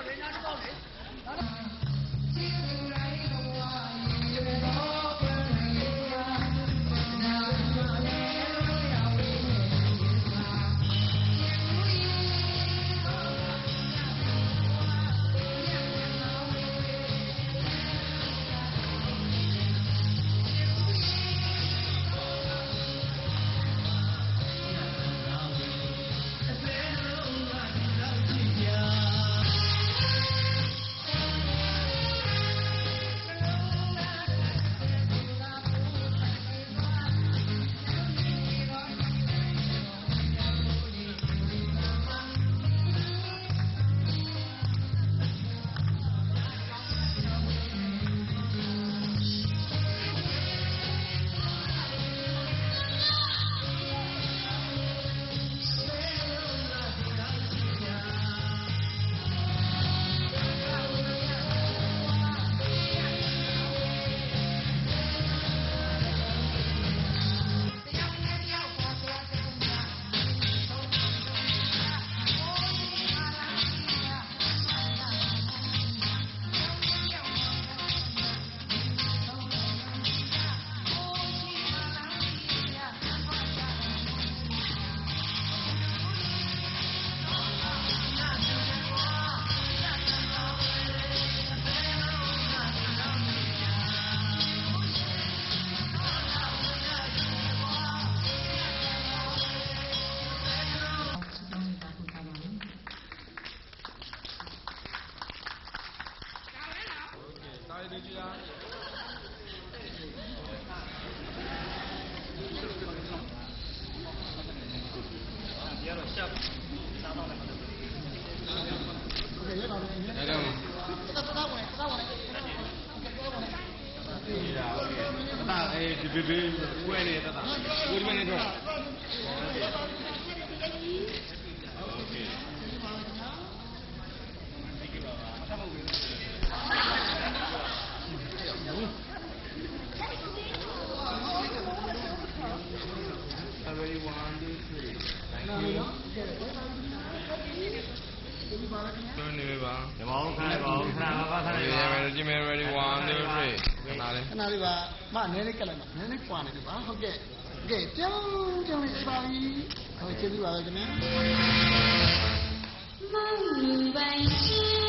Mom, you